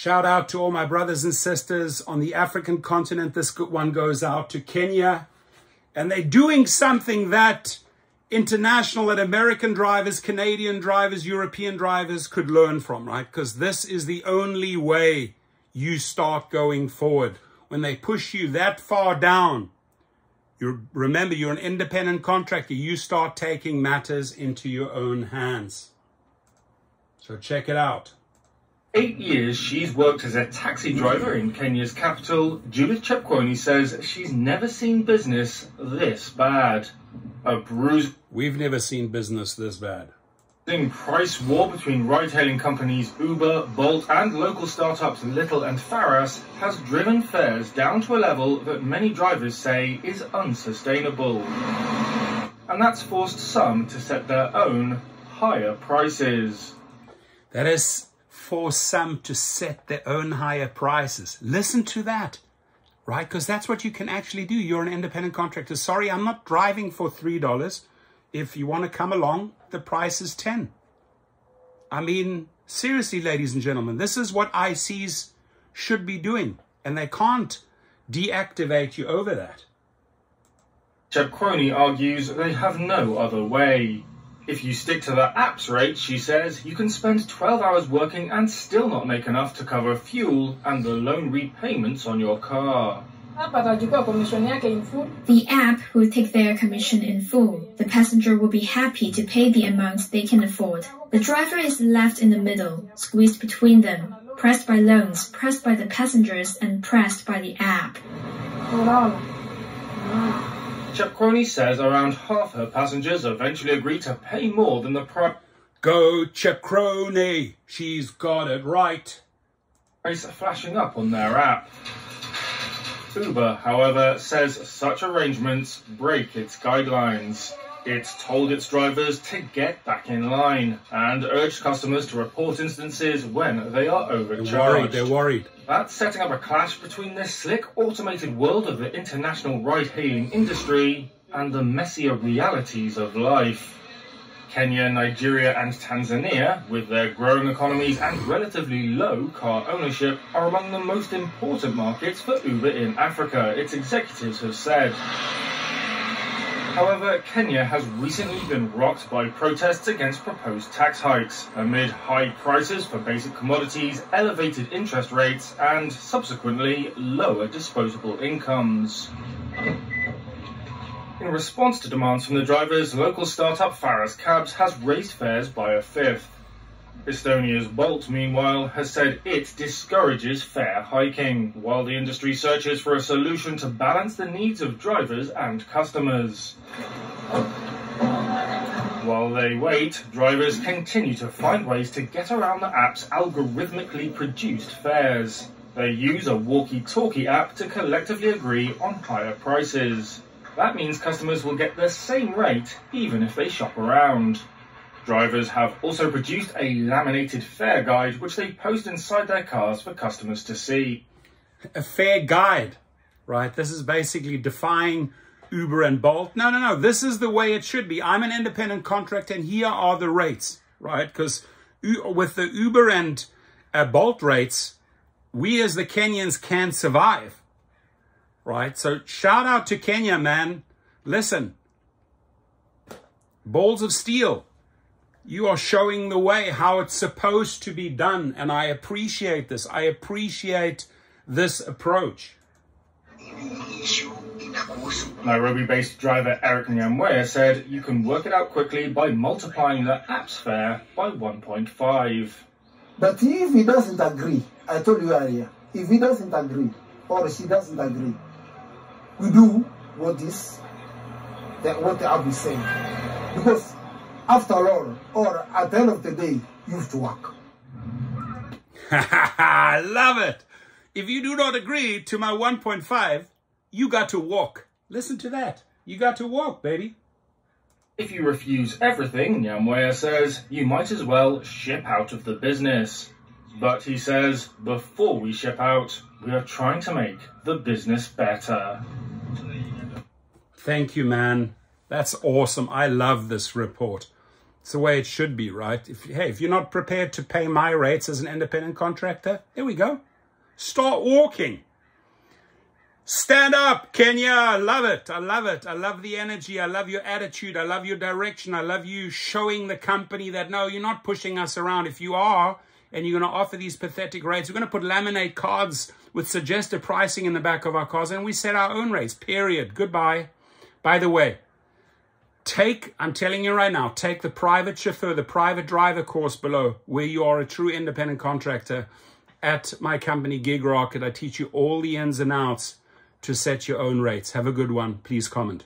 Shout out to all my brothers and sisters on the African continent. This one goes out to Kenya. And they're doing something that international and American drivers, Canadian drivers, European drivers could learn from, right? Because this is the only way you start going forward. When they push you that far down, remember, you're an independent contractor. You start taking matters into your own hands. So check it out. 8 years she's worked as a taxi driver in Kenya's capital. Judith Chepkwony says she's never seen business this bad. A bruising... We've never seen business this bad. ...price war between ride-hailing companies Uber, Bolt and local startups Little and Faris has driven fares down to a level that many drivers say is unsustainable. And that's forced some to set their own higher prices. That is... for some to set their own higher prices. Listen to that, right? Because that's what you can actually do. You're an independent contractor. Sorry, I'm not driving for $3. If you want to come along, the price is $10. I mean, seriously, ladies and gentlemen, this is what ICs should be doing. And they can't deactivate you over that. Chepkwony argues they have no other way. If you stick to the app's rate, she says, you can spend 12 hours working and still not make enough to cover fuel and the loan repayments on your car. The app will take their commission in full. The passenger will be happy to pay the amount they can afford. The driver is left in the middle, squeezed between them, pressed by loans, pressed by the passengers, and pressed by the app. Chepkwony says around half her passengers eventually agree to pay more than the price. Go Chepkwony! She's got it right. Price flashing up on their app. Uber, however, says such arrangements break its guidelines. It's told its drivers to get back in line and urged customers to report instances when they are overcharged. They're worried. That's setting up a clash between this slick, automated world of the international ride-hailing industry and the messier realities of life. Kenya, Nigeria and Tanzania, with their growing economies and relatively low car ownership, are among the most important markets for Uber in Africa, its executives have said. However, Kenya has recently been rocked by protests against proposed tax hikes, amid high prices for basic commodities, elevated interest rates, and subsequently lower disposable incomes. In response to demands from the drivers, local startup Faris Cabs has raised fares by a fifth. Estonia's Bolt, meanwhile, has said it discourages fare hiking, while the industry searches for a solution to balance the needs of drivers and customers. While they wait, drivers continue to find ways to get around the app's algorithmically produced fares. They use a walkie-talkie app to collectively agree on higher prices. That means customers will get the same rate, even if they shop around. Drivers have also produced a laminated fare guide, which they post inside their cars for customers to see. A fare guide, right? This is basically defying Uber and Bolt. No. This is the way it should be. I'm an independent contractor, and here are the rates, right? Because with the Uber and Bolt rates, we as the Kenyans can survive, right? So shout out to Kenya, man. Listen, balls of steel. You are showing the way how it's supposed to be done. And I appreciate this. I appreciate this approach. Nairobi-based driver Eric Nyamweya said you can work it out quickly by multiplying the app's fare by 1.5. But if he doesn't agree, I told you earlier, if he doesn't agree or she doesn't agree, we do what the app is saying. Because... after all, or at the end of the day, you have to work. I love it. If you do not agree to my 1.5, you got to walk. Listen to that. You got to walk, baby. If you refuse everything, Nyamweya says, you might as well ship out of the business. But he says, before we ship out, we are trying to make the business better. Thank you, man. That's awesome. I love this report. It's the way it should be, right? If you're not prepared to pay my rates as an independent contractor, here we go. Start walking. Stand up, Kenya. I love it. I love it. I love the energy. I love your attitude. I love your direction. I love you showing the company that, no, you're not pushing us around. If you are, and you're going to offer these pathetic rates, we're going to put laminate cards with suggested pricing in the back of our cars, and we set our own rates, period. Goodbye. By the way, I'm telling you right now, take the private chauffeur, the private driver course below, where you are a true independent contractor. At my company, Gig Rocket, I teach you all the ins and outs to set your own rates. Have a good one. Please comment.